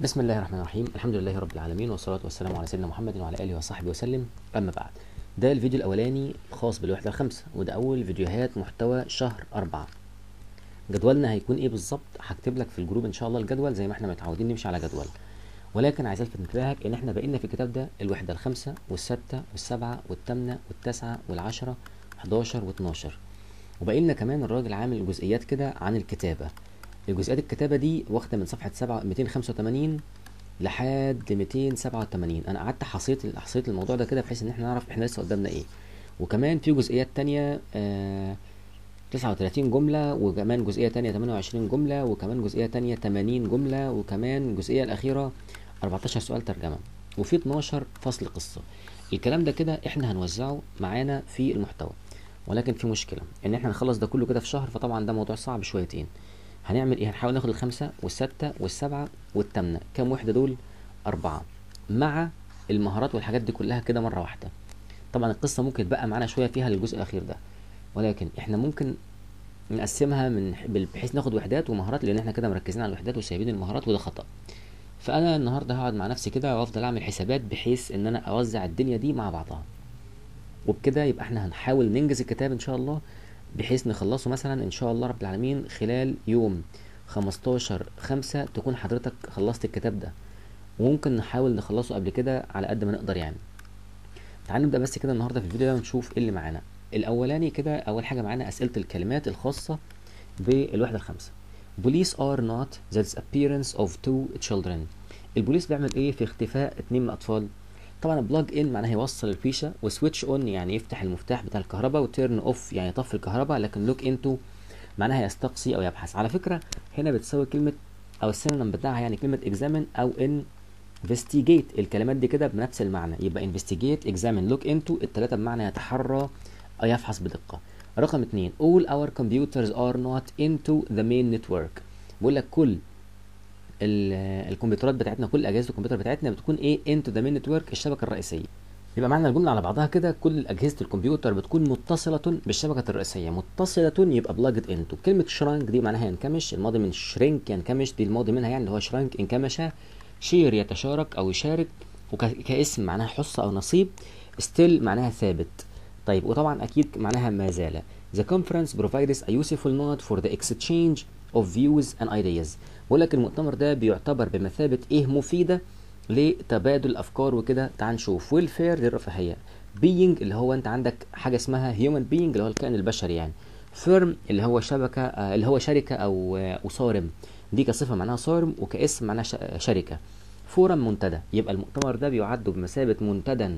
بسم الله الرحمن الرحيم. الحمد لله رب العالمين، والصلاة والسلام على سيدنا محمد وعلى آله وصحبه وسلم. أما بعد، ده الفيديو الأولاني الخاص بالوحدة الخامسة، وده أول فيديوهات محتوى شهر 4. جدولنا هيكون إيه بالظبط؟ هكتب لك في الجروب إن شاء الله الجدول زي ما إحنا متعودين نمشي على جدول، ولكن عايز ألفت انتباهك إن إحنا بقينا في الكتاب ده الوحدة الخامسة والسادسة والسابعة والثامنة والتاسعة والعشرة 11 و12، وبقينا كمان الراجل عامل جزئيات كده عن الكتابة. الجزئيات الكتابة دي واخدة من صفحة 285 لحد 287. أنا قعدت حصيت الموضوع ده كده بحيث إن إحنا نعرف إحنا لسه قدامنا إيه. وكمان في جزئيات تانية 39 جملة، وكمان جزئية تانية 28 جملة، وكمان جزئية تانية 80 جملة، وكمان الجزئية الأخيرة 14 سؤال ترجمة، وفي 12 فصل قصة. الكلام ده كده إحنا هنوزعه معانا في المحتوى، ولكن في مشكلة إن إحنا نخلص ده كله كده في شهر، فطبعا ده موضوع صعب شويتين. هنعمل ايه؟ هنحاول ناخد الخمسة والستة والسبعة والثامنة، كام وحدة دول؟ 4، مع المهارات والحاجات دي كلها كده مرة واحدة. طبعا القصة ممكن تبقى معانا شوية فيها للجزء الأخير ده، ولكن احنا ممكن نقسمها بحيث ناخد وحدات ومهارات، لأن احنا كده مركزين على الوحدات وسايبين المهارات، وده خطأ. فأنا النهاردة هقعد مع نفسي كده وأفضل أعمل حسابات بحيث إن أنا أوزع الدنيا دي مع بعضها، وبكده يبقى احنا هنحاول ننجز الكتاب إن شاء الله، بحيث نخلصه مثلا ان شاء الله رب العالمين خلال يوم 15/5 تكون حضرتك خلصت الكتاب ده، وممكن نحاول نخلصه قبل كده على قد ما نقدر يعني. تعالى نبدا بس كده النهارده في الفيديو ده ونشوف ايه اللي معانا. الاولاني كده اول حاجه معانا اسئله الكلمات الخاصه بالوحده الخامسه. Police are not the disappearance of 2 children. البوليس بيعمل ايه في اختفاء 2 من الاطفال؟ طبعا بلاج ان معناها يوصل الفيشه، وسويتش اون يعني يفتح المفتاح بتاع الكهرباء، وتيرن اوف يعني يطفي الكهرباء، لكن لوك انتو معناها يستقصي او يبحث. على فكره هنا بتساوي كلمه او السينونيم بتاعها يعني كلمه اكزامن او انفستيجيت، الكلمات دي كده بنفس المعنى، يبقى انفستيجيت اكزامن لوك انتو الثلاثه بمعنى يتحرى او يفحص بدقه. رقم 2، all our computers are not into the main network. بقول لك كل الكمبيوترات بتاعتنا، كل اجهزه الكمبيوتر بتاعتنا بتكون ايه؟ انتو ذا مين نتورك، الشبكه الرئيسيه. يبقى معنى الجمله على بعضها كده كل اجهزه الكمبيوتر بتكون متصله بالشبكه الرئيسيه، متصله يبقى بلاجد انتو. كلمه شرانك دي معناها ينكمش، الماضي من شرينك ينكمش، دي الماضي منها يعني اللي هو شرانك انكمش. شير يتشارك او يشارك، وكاسم معناها حصه او نصيب. ستيل معناها ثابت. طيب وطبعا اكيد معناها ما زال. The conference provides a useful node for the exchange of views and ideas. بقول لك المؤتمر ده بيعتبر بمثابة ايه؟ مفيدة لتبادل الافكار وكده. تعال نشوف welfare للرفاهية، being اللي هو انت عندك حاجة اسمها human being اللي هو الكائن البشري يعني، firm اللي هو شبكة اللي هو شركة او صارم، دي كصفة معناها صارم وكاسم معناها شركة. فورم منتدى، يبقى المؤتمر ده بيعد بمثابة منتدى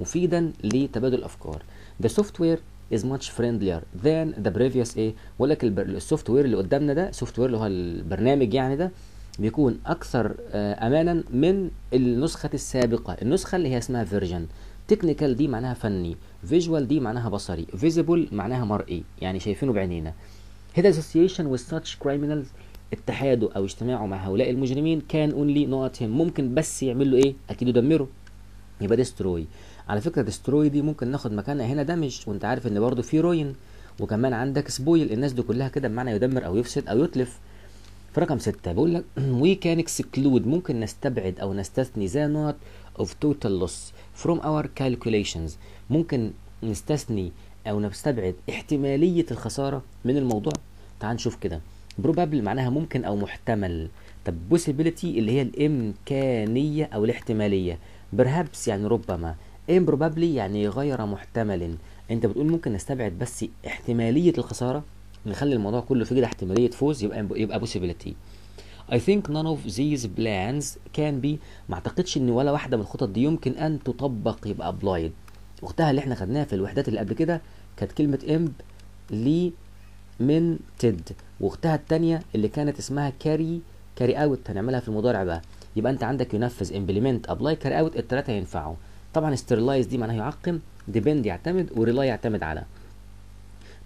مفيدا لتبادل الافكار. the software is much friendlier than the previous ايه؟ بقول لك السوفت وير اللي قدامنا ده، سوفت وير اللي هو البرنامج يعني، ده بيكون اكثر امانا من النسخه السابقه، النسخه اللي هي اسمها فيرجن. تكنيكال دي معناها فني، فيجوال دي معناها بصري، فيزيبل معناها مرئي يعني شايفينه بعينينا. هيد اسوسيشن with such criminals، اتحاده او اجتماعه مع هؤلاء المجرمين كان اونلي نقط هم، ممكن بس يعمل له ايه؟ اكيد يدمره، يبقى ديستروي. على فكره ديستروي دي ممكن ناخد مكانها هنا دمج، وانت عارف ان برضو في روين، وكمان عندك سبويل، الناس دي كلها كده بمعنى يدمر او يفسد او يتلف. في رقم 6 بقول لك وي كان اكسكلود، ممكن نستبعد او نستثني ذا نوت اوف توتال لوس فروم اور كالكوليشنز، ممكن نستثني او نستبعد احتماليه الخساره من الموضوع. تعال نشوف كده بروبابل معناها ممكن او محتمل، طب بوسيبيليتي اللي هي الامكانيه او الاحتماليه، برهابس يعني ربما، امبروبابلي يعني غير محتمل. انت بتقول ممكن نستبعد بس احتماليه الخساره، نخلي الموضوع كله في كده احتماليه فوز، يبقى possibility. I think none of these plans can be، ما اعتقدش ان ولا واحده من الخطط دي يمكن ان تطبق، يبقى applied. اختها اللي احنا خدناها في الوحدات اللي قبل كده كانت كلمه implemented، واختها الثانيه اللي كانت اسمها carry out، هنعملها في المضارع بقى. يبقى انت عندك ينفذ implement apply carry out، الثلاثه ينفعوا. طبعا sterilize دي معناها يعقم، depend يعتمد، و rely يعتمد على.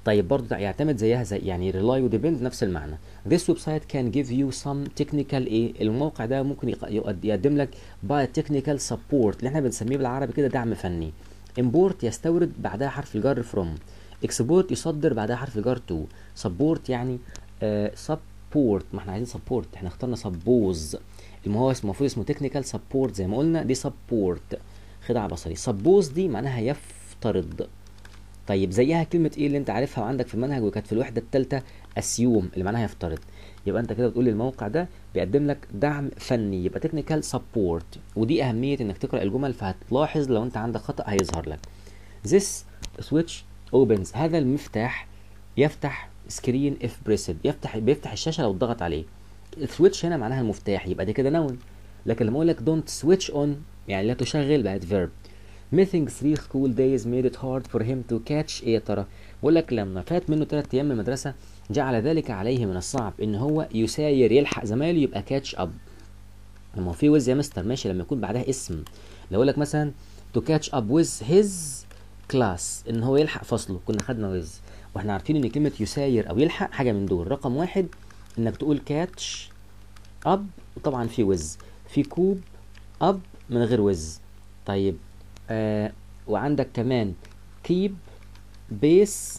طيب برضه يعتمد زيها زي يعني rely و depend نفس المعنى. this website can give you some technical ايه؟ الموقع ده ممكن يقدم لك by technical support اللي احنا بنسميه بالعربي كده دعم فني. import يستورد بعدها حرف الجر from، export يصدر بعدها حرف الجر to، support يعني support، ما احنا عايزين support، احنا اخترنا suppose. هو المفروض اسمه تكنيكال سبورت زي ما قلنا، دي سبورت خدعه بصري. سبوز دي معناها يفترض. طيب زيها كلمه ايه اللي انت عارفها وعندك في المنهج وكانت في الوحده الثالثه، اسيوم اللي معناها يفترض. يبقى انت كده بتقول الموقع ده بيقدم لك دعم فني، يبقى تكنيكال سبورت. ودي اهميه انك تقرا الجمل، فهتلاحظ لو انت عندك خطا هيظهر لك. This switch opens، هذا المفتاح يفتح سكرين اف بريسد، بيفتح الشاشه لو ضغط عليه. السويتش هنا معناها المفتاح، يبقى دي كده نون. لكن لما اقول لك دونت سويتش اون يعني لا تشغل، بقت فيرب. missing 3 school days made it hard for him to catch، ايه يا ترى؟ بقول لك لما فات منه 3 ايام من المدرسه جعل ذلك عليه من الصعب ان هو يساير يلحق زمايله، يبقى كاتش اب. لما في ويز يا مستر ماشي، لما يكون بعدها اسم. لو اقول لك مثلا تو كاتش اب ويز هيز كلاس، ان هو يلحق فصله، كنا خدنا ويز واحنا عارفين ان كلمه يساير او يلحق حاجه من دول. رقم واحد انك تقول كاتش اب، وطبعا في ويز، في كوب اب من غير ويز. طيب وعندك كمان كيب بيس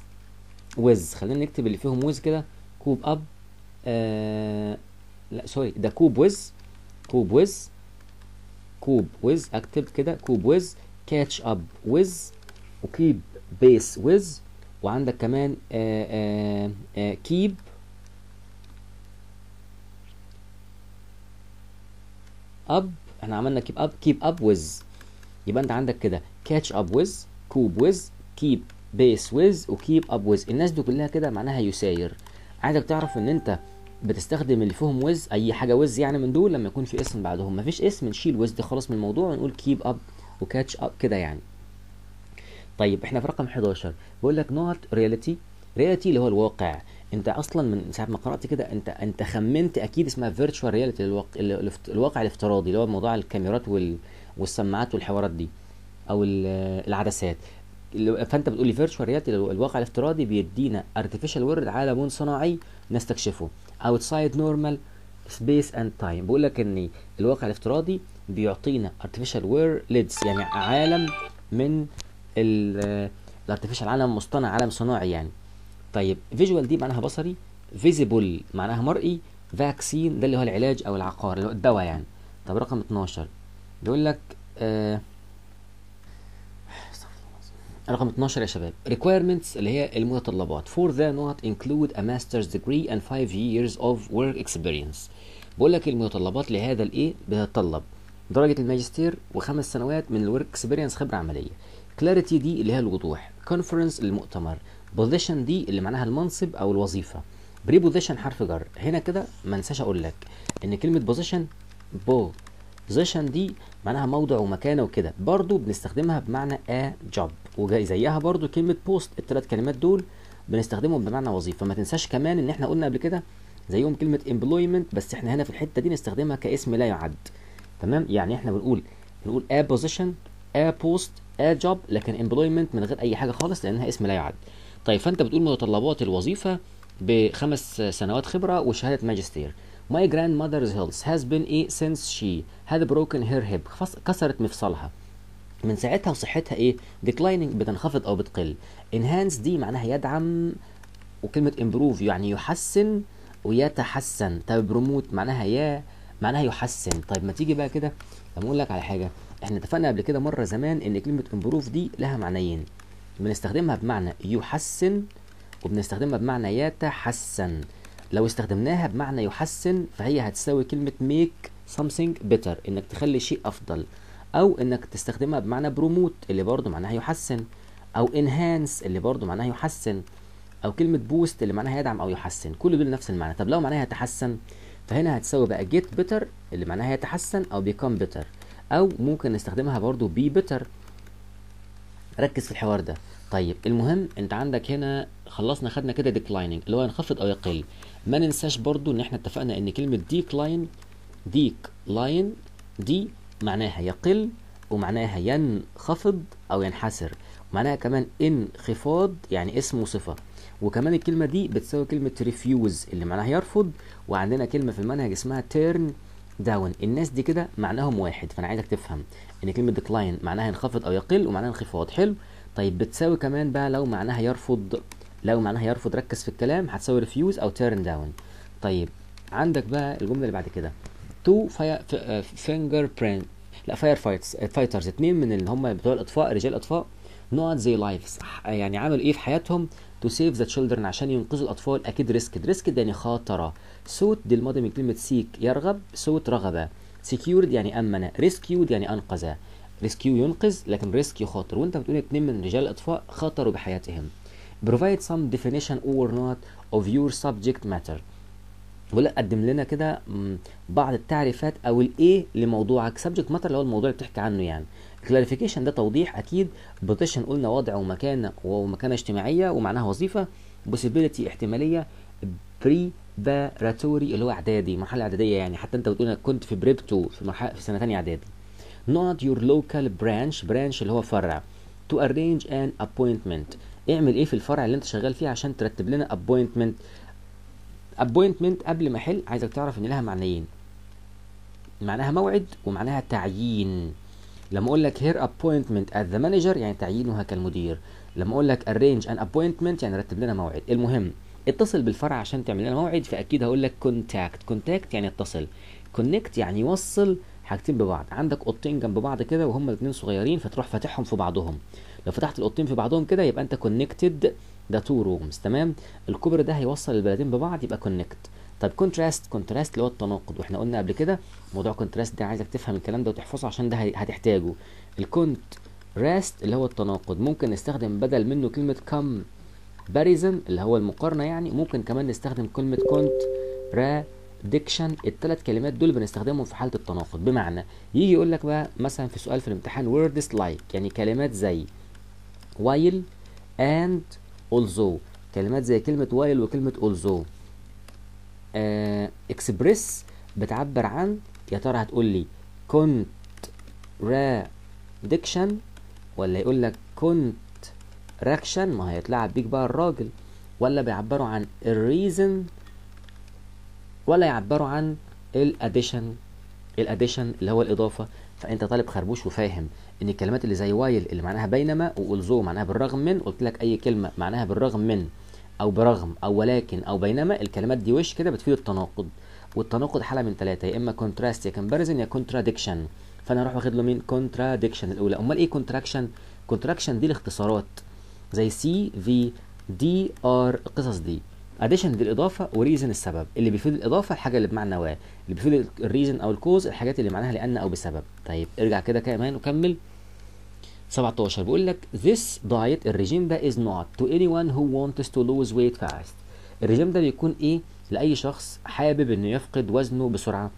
ويز، خلينا نكتب اللي فيهم ويز كده. كوب اب لا سوري، ده كوب ويز، كوب ويز، كوب ويز، اكتب كده كوب ويز، كاتش اب ويز، وكيب بيس ويز، وعندك كمان كيب اب. احنا عملنا كيب اب، كيب اب ويز. يبقى انت عندك كده كاتش اب ويز، كوب ويز، كيب بيس ويز، وكيب اب ويز. الناس دي كلها كده معناها يساير. عايزك تعرف ان انت بتستخدم اللي فيهم ويز، اي حاجه ويز يعني من دول، لما يكون في اسم بعدهم. مفيش اسم نشيل ويز دي خلاص من الموضوع، ونقول كيب اب وكاتش اب كده يعني. طيب احنا في رقم 11 بقول لك نوت رياليتي، رياليتي اللي هو الواقع. انت اصلا من ساعه ما قرات كده انت خمنت اكيد اسمها فيرتشوال رياليتي، الواقع الافتراضي اللي هو موضوع الكاميرات والسماعات والحوارات دي او العدسات. فانت بتقول لي فيرتشوال رياليتي الواقع الافتراضي بيدينا ارتفيشال وورد، عالم صناعي نستكشفه اوتسايد نورمال سبيس اند تايم. بقول لك ان الواقع الافتراضي بيعطينا ارتفيشال وورلدز، يعني عالم من الارتفيشال، عالم مصطنع، عالم صناعي يعني. طيب فيجوال دي معناها بصري، فيزيبل معناها مرئي، فاكسين ده اللي هو العلاج او العقار اللي هو الدواء يعني. طب رقم 12 بيقول لك رقم 12 يا شباب requirements اللي هي المتطلبات for the not include a master's degree and 5 years of work experience. بقول لك المتطلبات لهذا الايه، بتتطلب درجه الماجستير وخمس سنوات من الورك اكسبيرينس خبره عمليه. كلاريتي دي اللي هي الوضوح، كونفرنس المؤتمر، بوزيشن دي اللي معناها المنصب او الوظيفه، بري بوزيشن حرف جر. هنا كده ما انساش اقول لك ان كلمه بوزيشن، بوزيشن دي معناها موضع ومكانه وكده، برضو بنستخدمها بمعنى ا جوب. وزيها برضو كلمه بوست، الثلاث كلمات دول بنستخدمهم بمعنى وظيفه. ما تنساش كمان ان احنا قلنا قبل كده زيهم كلمه امبلويمنت، بس احنا هنا في الحته دي نستخدمها كاسم لا يعد. تمام، يعني احنا بنقول ا بوزيشن، ا بوست، ا جوب، لكن امبلويمنت من غير اي حاجه خالص لانها اسم لا يعد. طيب فانت بتقول متطلبات الوظيفه بخمس سنوات خبره وشهاده ماجستير. My grandmother's health has been ايه since she had broken her hip، كسرت مفصلها من ساعتها وصحتها ايه declining، بتنخفض او بتقل. Enhance دي معناها يدعم، وكلمه improve يعني يحسن ويتحسن. طيب promote معناها معناها يحسن. طيب ما تيجي بقى كده لما اقول لك على حاجه، احنا اتفقنا قبل كده مره زمان ان كلمه improve دي لها معنيين، بنستخدمها بمعنى يحسن وبنستخدمها بمعنى يتحسن. لو استخدمناها بمعنى يحسن فهي هتساوي كلمه make something better، انك تخلي شيء افضل، او انك تستخدمها بمعنى promote اللي برضو معناها يحسن، او enhance اللي برضو معناها يحسن، او كلمه boost اللي معناها يدعم او يحسن. كل دول نفس المعنى. طب لو معناها يتحسن فهنا هتساوي بقى get better اللي معناها يتحسن، او become better، او ممكن نستخدمها برضو be better. ركز في الحوار ده. طيب المهم انت عندك هنا خلصنا، خدنا كده ديكلايننج اللي هو ينخفض او يقل. ما ننساش برضو ان احنا اتفقنا ان كلمه ديكلاين، ديكلاين دي معناها يقل، ومعناها ينخفض او ينحسر، ومعناها كمان انخفاض يعني اسم وصفه. وكمان الكلمه دي بتساوي كلمه ريفيوز اللي معناها يرفض، وعندنا كلمه في المنهج اسمها تيرن داون. الناس دي كده معناهم واحد، فانا عايزك تفهم ان كلمه ديكلاين معناها ينخفض او يقل، ومعناها انخفاض. حلو. طيب بتساوي كمان بقى لو معناها يرفض، لو معناها يرفض ركز في الكلام هتساوي ريفيوز او تيرن داون. طيب عندك بقى الجمله اللي بعد كده تو فينجر برينت، لا فاير فايترز، اتنين من اللي هم بتوع الاطفاء، رجال الاطفاء، نقط زي لايفز، يعني عملوا ايه في حياتهم؟ تو سيف ذا تشيلدرن، عشان ينقذوا الاطفال. اكيد ريسك يعني خطره. سوت دي الماضي من كلمه سيك يرغب، سوت رغبه. سكيورد يعني امنه، ريسكيود يعني انقذ. ريسكيو ينقذ، لكن ريسك يخاطر، وانت بتقول اتنين من رجال الاطفاء خاطروا بحياتهم. provide some definition or not of your subject matter، ولا قدم لنا كده بعض التعريفات او الايه لموضوعك. subject matter اللي هو الموضوع اللي بتحكي عنه يعني. clarification ده توضيح اكيد. position قلنا وضع ومكانه اجتماعيه ومعناها وظيفه. possibility احتماليه. preparatory اللي هو اعدادي، مرحله اعداديه يعني، حتى انت بتقول انك كنت في بريب 2 في سنه ثانيه اعدادي. not your local branch اللي هو فرع. to arrange an appointment، اعمل ايه في الفرع اللي انت شغال فيه عشان ترتب لنا appointment. قبل ما احل عايزك تعرف ان لها معنيين، معناها موعد ومعناها تعيين. لما اقول لك here appointment as the manager يعني تعيينها كالمدير، لما اقول لك arrange an appointment يعني رتب لنا موعد. المهم اتصل بالفرع عشان تعمل لنا موعد، فاكيد هقول لك contact يعني اتصل، connect يعني يوصل حاجتين ببعض. عندك قطين جنب بعض كده وهم الاثنين صغيرين، فتروح فاتحهم في بعضهم. لو فتحت القطين في بعضهم كده يبقى انت كونكتد، ده تو رومز، تمام. الكوبري ده هيوصل البلدين ببعض يبقى كونكت. طب كونتراست اللي هو التناقض، واحنا قلنا قبل كده موضوع كونتراست ده عايزك تفهم الكلام ده وتحفظه عشان ده هتحتاجه. الكونتراست اللي هو التناقض، ممكن نستخدم بدل منه كلمه كومباريزن اللي هو المقارنه يعني، ممكن كمان نستخدم كلمه كونتراديكشن. الثلاث كلمات دول بنستخدمهم في حاله التناقض. بمعنى يجي يقول لك بقى مثلا في سؤال في الامتحان ووردز لايك يعني كلمات زي while and also، كلمات زي كلمة while وكلمة also. express بتعبر عن، يا ترى هتقول لي contradiction ولا يقول لك contraction؟ ما هيتلعب بيك بقى الراجل. ولا بيعبروا عن الreason ولا يعبروا عن الaddition اللي هو الإضافة. فأنت طالب خربوش وفاهم ان الكلمات اللي زي وايل اللي معناها بينما، والزو معناها بالرغم من، قلت لك اي كلمه معناها بالرغم من او برغم او ولكن او بينما، الكلمات دي وش كده بتفيد التناقض. والتناقض حاله من ثلاثه، يا اما كونتراست يا كمباريزن يا كونتراديكشن. فانا اروح واخد له مين؟ كونتراديكشن الاولى. امال ايه كونتراكشن؟ كونتراكشن دي الاختصارات زي سي في دي ار، القصص دي. اديشن دي الاضافه، وريزن السبب، اللي بيفيد الاضافه الحاجه اللي بمعنى و، اللي بيفيد الريزن او الكوز الحاجات اللي معناها لان او بسبب. طيب ارجع كده كمان وكمل. 17 بيقول لك this diet، الرجيم ده is not to anyone who wants to lose weight fast. الرجيم ده بيكون ايه؟ لاي شخص حابب انه يفقد وزنه بسرعه،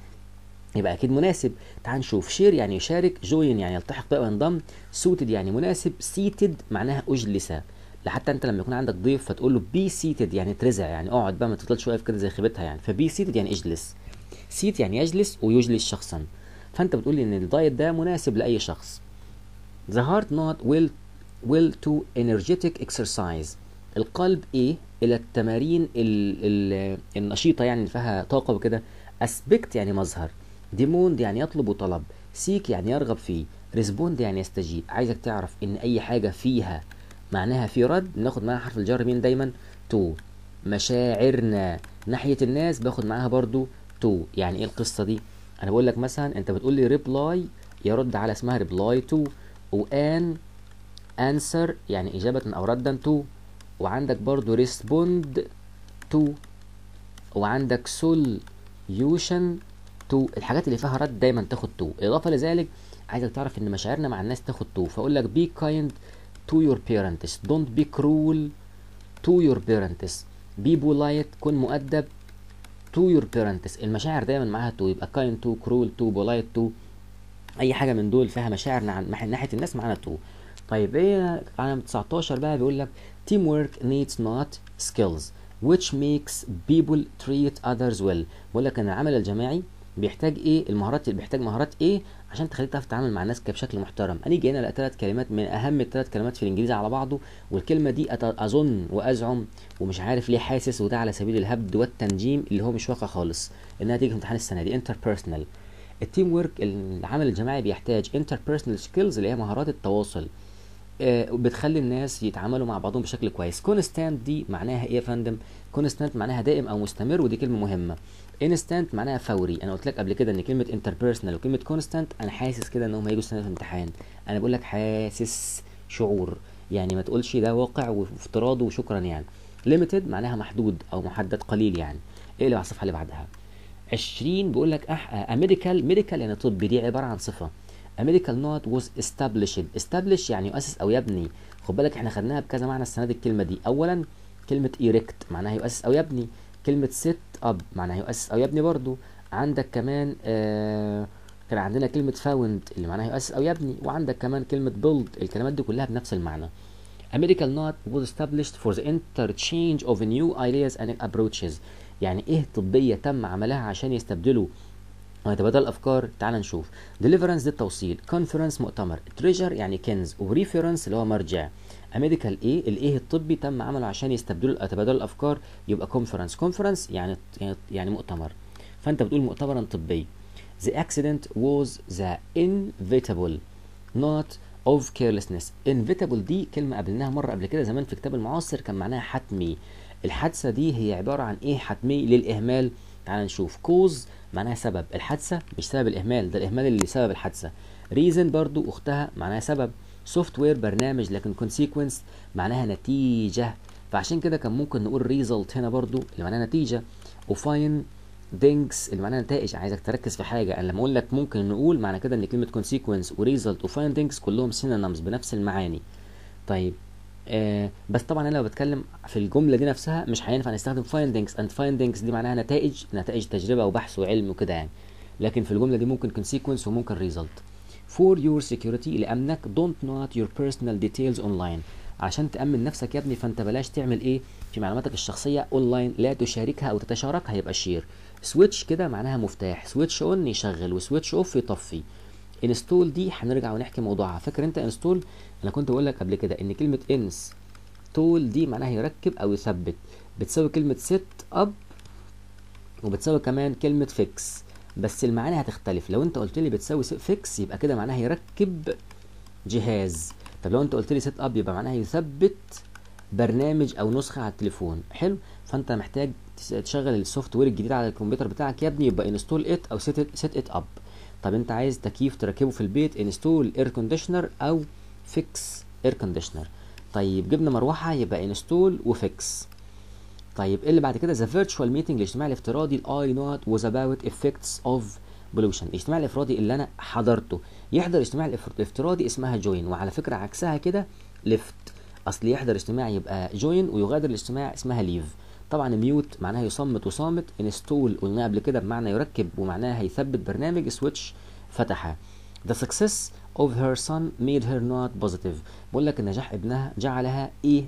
يبقى اكيد مناسب. تعال نشوف. شير يعني يشارك، جوين يعني يلتحق بقى وينضم، سوتد يعني مناسب، سيتد معناها اجلسه. حتى انت لما يكون عندك ضيف فتقول له بي سيتد يعني اترزع، يعني اقعد بقى ما تفضلش واقف كده زي خيبتها يعني. فبي سيتد يعني اجلس، سيت يعني يجلس ويجلس شخصا. فانت بتقول لي ان الدايت ده مناسب لاي شخص. the heart not will to energetic exercise، القلب ايه الى التمارين النشيطه يعني فيها طاقه وكده. aspect يعني مظهر، demand يعني يطلب وطلب، seek يعني يرغب فيه، respond يعني يستجيب. عايزك تعرف ان اي حاجه فيها معناها في رد بناخد معاها حرف الجر مين دايما؟ تو. مشاعرنا ناحيه الناس باخد معاها برضو تو. يعني ايه القصه دي؟ انا بقول لك مثلا انت بتقول لي ريبلاي، يرد على اسمها ريبلاي تو، وان انسر يعني اجابه او ردا تو، وعندك برضو ريسبوند تو، وعندك سوليوشن تو. الحاجات اللي فيها رد دايما تاخد تو. اضافه لذلك عايزك تعرف ان مشاعرنا مع الناس تاخد تو، فاقول لك بي كايند to your parents، don't be cruel to your parents، be polite كن مؤدب to your parents. المشاعر دايما معاها تو، يبقى kind to، cruel to، polite to، اي حاجه من دول فيها مشاعر ناحيه الناس معانا تو. طيب ايه علامه 19 بقى؟ بيقول لك teamwork needs not skills which makes people treat others well. بقول لك ان العمل الجماعي بيحتاج ايه؟ المهارات، بيحتاج مهارات ايه عشان تخليك تعرف تتعامل مع الناس بشكل محترم. هنيجي هنا لثلاث كلمات من اهم الثلاث كلمات في الانجليزي على بعضه، والكلمه دي اظن وازعم ومش عارف ليه حاسس، وده على سبيل الهبد والتنجيم اللي هو مش واقع خالص، انها تيجي في امتحان السنه دي. interpersonal، التيم ورك العمل الجماعي بيحتاج interpersonal skills اللي هي مهارات التواصل. بتخلي الناس يتعاملوا مع بعضهم بشكل كويس. كونستانت دي معناها ايه يا فندم؟ كونستانت معناها دائم او مستمر، ودي كلمه مهمه. انستانت معناها فوري. انا قلت لك قبل كده ان كلمه انتربيرسونال وكلمه كونستانت انا حاسس كده انهم هيجوا السنه في امتحان، انا بقول لك حاسس شعور، يعني ما تقولش ده واقع وافتراض وشكرا يعني. ليميتد معناها محدود او محدد قليل يعني. ايه على الصفحه اللي بعدها 20 بيقول لك اميديكال. ميديكال يعني طبي، دي عباره عن صفه. اميديكال نوت واز استابليشد. استابليش يعني يؤسس او يبني. خد بالك احنا خدناها بكذا معنى السنه دي الكلمه دي. اولا كلمه ايريكت معناها يؤسس او يبني، كلمه سيت اب معناها يؤسس او يبني برضو. عندك كمان كان عندنا كلمه فاوند اللي معناها يؤسس او يبني، وعندك كمان كلمه بيلد. الكلمات دي كلها بنفس المعنى. اميديكال نوت واز استابليشد فور ذا انترتشينج اوف نيو ايدياز اند ابروتشز. يعني ايه طبيه تم عملها عشان يستبدلوا ويتبادل افكار؟ تعال نشوف. ديليفرنس دي التوصيل، كونفرنس مؤتمر، تريجر يعني كنز، وريفرنس اللي هو مرجع. اميديكال ايه؟ الايه الطبي تم عمله عشان يستبدلوا يتبادلوا الافكار، يبقى كونفرنس. كونفرنس يعني مؤتمر، فانت بتقول مؤتمرا طبي. The accident was the inevitable not of carelessness. inevitable دي كلمه قابلناها مره قبل كده زمان في كتاب المعاصر، كان معناها حتمي. الحادثه دي هي عباره عن ايه حتمي للاهمال؟ تعال نشوف. كوز معناها سبب، الحادثه مش سبب الاهمال، ده الاهمال اللي سبب الحادثه. ريزن برضو اختها معناها سبب. سوفت وير برنامج، لكن كونسيكونس معناها نتيجه، فعشان كده كان ممكن نقول ريزلت هنا برضو اللي معناها نتيجه. وفاين دينجز اللي معناها نتائج. عايزك تركز في حاجه، انا لما اقول لك ممكن نقول معنى كده ان كلمه كونسيكونس وريزلت وفايندينجز كلهم سينونيمز بنفس المعاني. طيب بس طبعا انا لو بتكلم في الجمله دي نفسها مش هينفع نستخدم فايندينجز اند فايندينجز، دي معناها نتائج تجربه وبحث وعلم وكده يعني، لكن في الجمله دي ممكن كونسيكونس وممكن ريزلت. فور يور سكيورتي لامنك، دونت نوت يور بيرسونال ديتيلز اونلاين. عشان تامن نفسك يا ابني فانت بلاش تعمل ايه في معلوماتك الشخصيه اونلاين، لا تشاركها او تتشاركها، يبقى شير. سويتش كده معناها مفتاح، سويتش اون يشغل وسويتش اوف يطفي. انستول دي هنرجع ونحكي موضوعها، فاكر انت انستول؟ انا كنت بقول لك قبل كده ان كلمه انس تول دي معناها يركب او يثبت، بتساوي كلمه سيت اب وبتساوي كمان كلمه فيكس، بس المعاني هتختلف. لو انت قلت لي بتساوي فيكس يبقى كده معناها يركب جهاز، طب لو انت قلت لي سيت اب يبقى معناها يثبت برنامج او نسخه على التليفون. حلو، فانت محتاج تشغل السوفت وير الجديد على الكمبيوتر بتاعك يا ابني، يبقى انستول ات او سيت ات اب. طب انت عايز تكييف تركبه في البيت، انستول اير كونديشنر او فيكس اير كونديشنر. طيب جبنا مروحه يبقى انستول وفيكس. طيب ايه اللي بعد كده؟ ذا فيرتشوال ميتنج الاجتماع الافتراضي، الاي نوت واز اباوت افكتس اوف بولوشن. الاجتماع الافرادي اللي انا حضرته، يحضر اجتماع الافتراضي اسمها جوين، وعلى فكره عكسها كده ليفت، اصل يحضر اجتماع يبقى جوين ويغادر الاجتماع اسمها ليف. طبعا ميوت معناها يصمت وصامت، انستول قلناها قبل كده بمعنى يركب ومعناها هيثبت برنامج، سويتش فتحها. The success of her son made her not positive. بقول لك النجاح ابنها جعلها ايه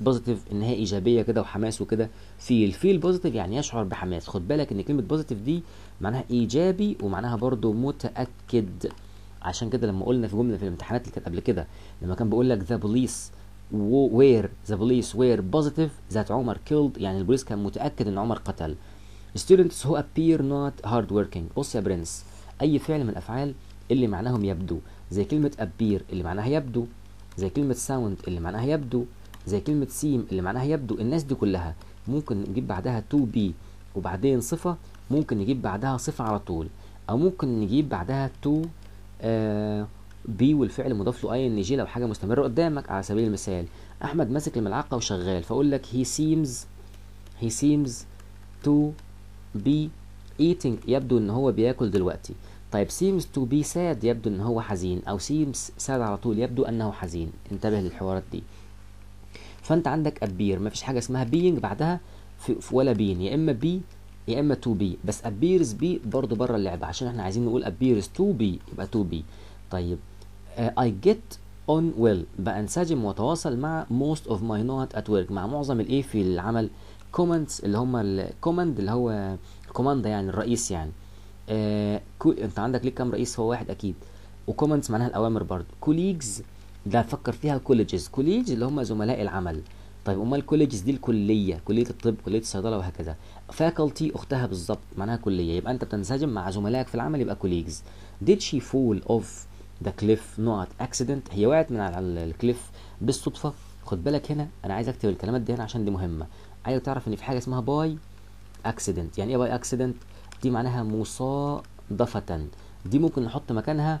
بوزيتيف، ان هي ايجابيه كده وحماس وكده. فيل بوزيتيف يعني يشعر بحماس. خد بالك ان كلمه بوزيتيف دي معناها ايجابي ومعناها برضو متاكد، عشان كده لما قلنا في جمله في الامتحانات اللي كانت قبل كده لما كان بيقول لك the police were positive that عمر killed، يعني البوليس كان متاكد ان عمر قتل. students who appear not hard working. بص يا برنس، اي فعل من الافعال اللي معناهم يبدو، زي كلمه appear اللي معناها يبدو، زي كلمه sound اللي معناها يبدو، زي كلمه سيم اللي معناها يبدو، الناس دي كلها ممكن نجيب بعدها تو بي وبعدين صفه، ممكن نجيب بعدها صفه على طول، او ممكن نجيب بعدها تو بي والفعل مضاف له اي ان جي لو حاجه مستمره قدامك. على سبيل المثال احمد ماسك الملعقه وشغال، فاقول لك he seems to be eating، يبدو ان هو بياكل دلوقتي. طيب seems to be sad، يبدو ان هو حزين، او seems sad على طول يبدو انه حزين. انتبه للحوارات دي. فانت عندك ابير، مفيش حاجه اسمها بينج بعدها في ولا بين، يا اما بي يا اما تو بي، بس ابيرز بي برضو بره اللعبه عشان احنا عايزين نقول ابيرز تو بي يبقى تو بي. طيب اي جيت اون ويل، بنسجم واتواصل مع موست اوف ماي نوت ات ورك، مع معظم الايه في العمل. كومنتس اللي هم الكوماند اللي هو الكوماندا يعني الرئيس يعني انت عندك ليك كام رئيس؟ هو واحد اكيد. وكومنتس معناها الاوامر برضو. كوليجز ده فكر فيها كوليجز، كوليج اللي هم زملاء العمل. طيب امال كوليجز دي الكليه، كليه الطب كليه الصيدله وهكذا. فاكولتي اختها بالظبط معناها كليه، يبقى انت بتنسجم مع زملائك في العمل يبقى كوليجز. did she fall off ده كليف نقط اكسيدنت، هي وقعت من على الكليف بالصدفه. خد بالك هنا، انا عايز اكتب الكلمات دي هنا عشان دي مهمه. عايز تعرف ان في حاجه اسمها باي اكسيدنت. يعني ايه باي اكسيدنت؟ دي معناها مصادفه، دي ممكن نحط مكانها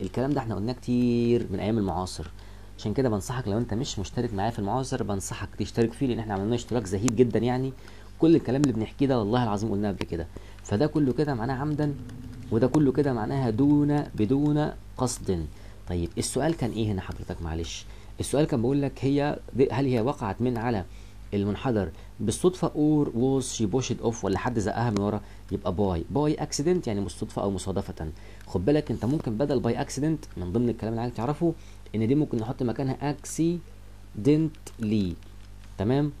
الكلام ده احنا قلناه كتير من ايام المعاصر، عشان كده بنصحك لو انت مش مشترك معايا في المعاصر بنصحك تشترك فيه، لان احنا عملنا اشتراك زهيد جدا. يعني كل الكلام اللي بنحكيه ده والله العظيم قلناه قبل كده. فده كله كده معناه عمدا، وده كله كده معناها بدون قصد. طيب السؤال كان ايه هنا حضرتك؟ معلش السؤال كان بيقول لك هل هي وقعت من على المنحدر بالصدفه اور ووز شي بوشد اوف، ولا حد زقها من ورا؟ يبقى باي اكسيدنت يعني بالصدفه او مصادفه. خد بالك انت ممكن بدل باي اكسيدنت من ضمن الكلام اللي عايزك تعرفه ان دي ممكن نحط مكانها اكسيدنتلي. تمام،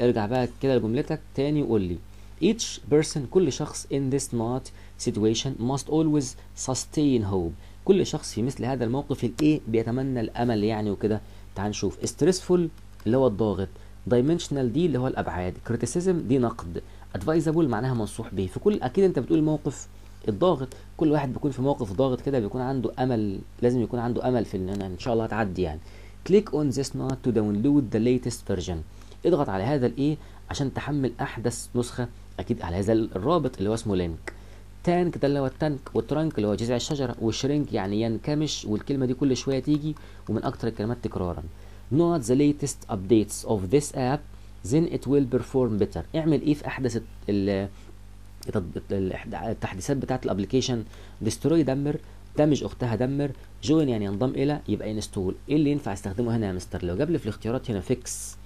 ارجع بقى كده لجملتك تاني وقول لي each person كل شخص in this not situation must always sustain hope. كل شخص في مثل هذا الموقف الايه بيتمنى الامل يعني وكده. تعال نشوف stressful اللي هو الضاغط، dimensional دي اللي هو الابعاد، criticism دي نقد، advisable معناها منصوح به. في كل اكيد انت بتقول موقف الضاغط، كل واحد بيكون في موقف ضاغط كده بيكون عنده امل، لازم يكون عنده امل في ان شاء الله هتعدي يعني. click on this not to download the latest version. اضغط على هذا الايه عشان تحمل احدث نسخه اكيد على هذا الرابط اللي هو اسمه لينك. تانك ده اللي هو التانك، والترانك اللي هو جذع الشجره، والشرينك يعني ينكمش، والكلمه دي كل شويه تيجي ومن اكتر الكلمات تكرارا. not the latest updates of this app then it will perform better. اعمل ايه في احدث التحديثات بتاعه الابلكيشن؟ destroy دمر، دمج اختها دمر، join يعني ينضم الى، يبقى انستول. ايه اللي ينفع استخدمه هنا يا مستر؟ لو جاب لي في الاختيارات هنا فيكس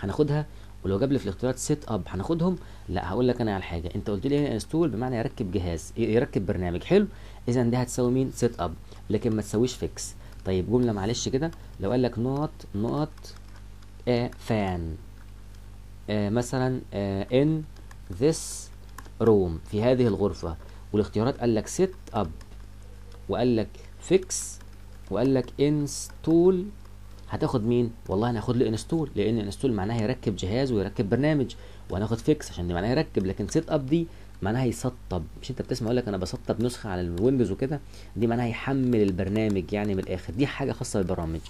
هناخدها، ولو جاب لي في الاختيارات سيت اب هناخدهم. لا هقول لك انا على حاجه، انت قلت لي هنا انستول بمعنى يركب جهاز، يركب برنامج، حلو، اذا ده هتساوي مين؟ سيت اب، لكن ما تساويش فيكس. طيب جمله معلش كده، لو قال لك نقط فان مثلا ان ذس روم في هذه الغرفه، والاختيارات قال لك سيت اب وقال لك فيكس وقال لك انستول، هتاخد مين؟ والله هناخد لي انستول، لان انستول معناها يركب جهاز ويركب برنامج، وهناخد فيكس عشان دي معناها يركب، لكن سيت اب دي معناها يسطب. مش انت بتسمع اقول لك انا بسطب نسخه على الويندوز وكده؟ دي معناها يحمل البرنامج يعني من الاخر، دي حاجه خاصه بالبرامج.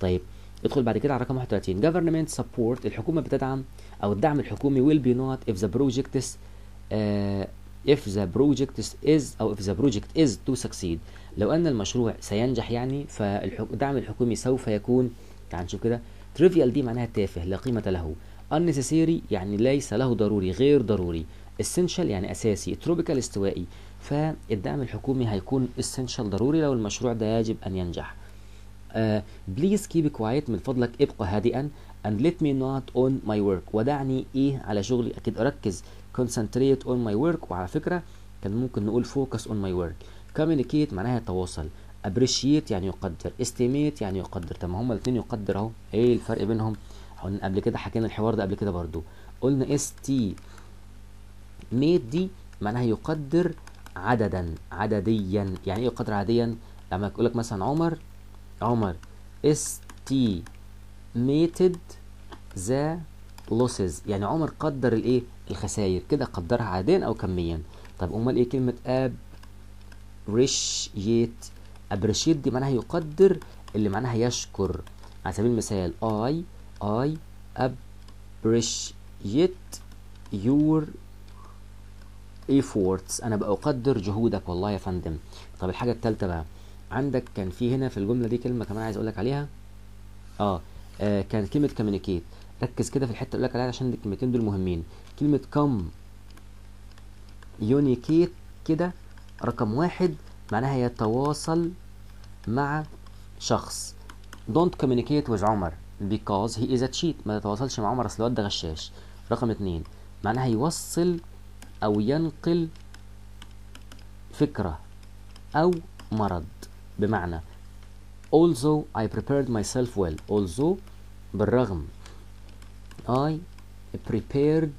طيب ادخل بعد كده على رقم 31 government support. الحكومه بتدعم او الدعم الحكومي will be not if the project is to succeed. لو ان المشروع سينجح يعني فالدعم الحكومي سوف يكون، تعال نشوف كده، trivial دي معناها تافه لا قيمه له، unnecessary يعني ليس له ضروري غير ضروري، essential يعني اساسي، tropical استوائي. فالدعم الحكومي هيكون essential ضروري لو المشروع ده يجب ان ينجح. please keep quiet من فضلك ابقى هادئا، and let me not on my work ودعني ايه على شغلي، اكيد اركز concentrate on my work، وعلى فكره كان ممكن نقول focus on my work. communicate معناها يتواصل، appreciate يعني يقدر، estimate يعني يقدر. طب ما هما الاثنين يقدر اهو، ايه الفرق بينهم؟ قبل كده حكينا الحوار ده قبل كده برضو، قلنا estimate دي معناها يقدر عدديا. يعني ايه يقدر عدديا؟ لما يقول لك مثلا عمر estimated the losses، يعني عمر قدر الايه الخسائر كده، قدرها عدديا او كميا. طب امال ايه كلمه appreciate دي معناها يقدر اللي معناها يشكر. على سبيل المثال I appreciate your efforts، انا بقى اقدر جهودك والله يا فندم. طب الحاجه الثالثه بقى عندك، كان في هنا في الجمله دي كلمه كمان عايز اقول لك عليها، كان كلمه communicate. ركز كده في الحته اللي اقول لك عليها عشان الكلمتين دول مهمين. كلمه communicate كده رقم 1 معناها يتواصل مع شخص. don't communicate with عمر because he is a cheat، ما تتواصلش مع عمر اصل الواد ده غشاش. رقم 2 معناها يوصل او ينقل فكره أو مرض. بمعنى although I prepared myself well. although بالرغم I prepared